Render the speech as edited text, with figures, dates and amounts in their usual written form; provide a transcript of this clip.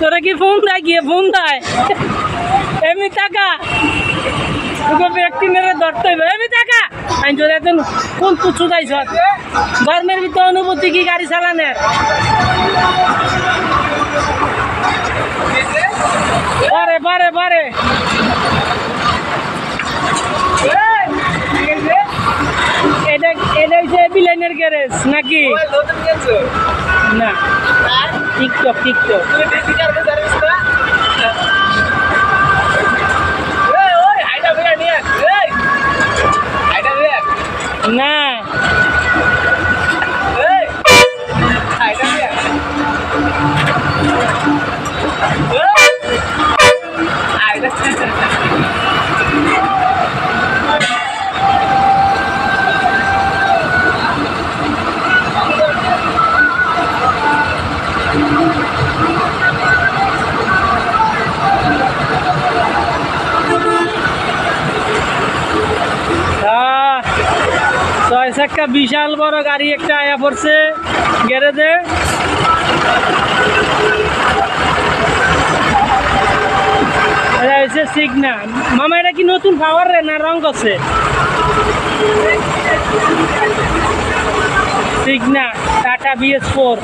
তোরা কি ফোন দেয় গিয়ে? ফোন দেয় এমনি টাকা ব্যক্তি মেরে ধরতে হবে। এমনি টাকা বাইন চোদ এখন কোন কুচু যাইছ গরমের ভিতরে? অনুমতি কি গাড়ি চালানের? বারে বারে বারে না একটা বিশাল বড় গাড়ি একটা আয়া পড়ছে গ্যারেজে। এটা হচ্ছে সিগনা মামা, এটা কি নতুন পাওয়ার রে না রং আছে? Signa Tata BS4।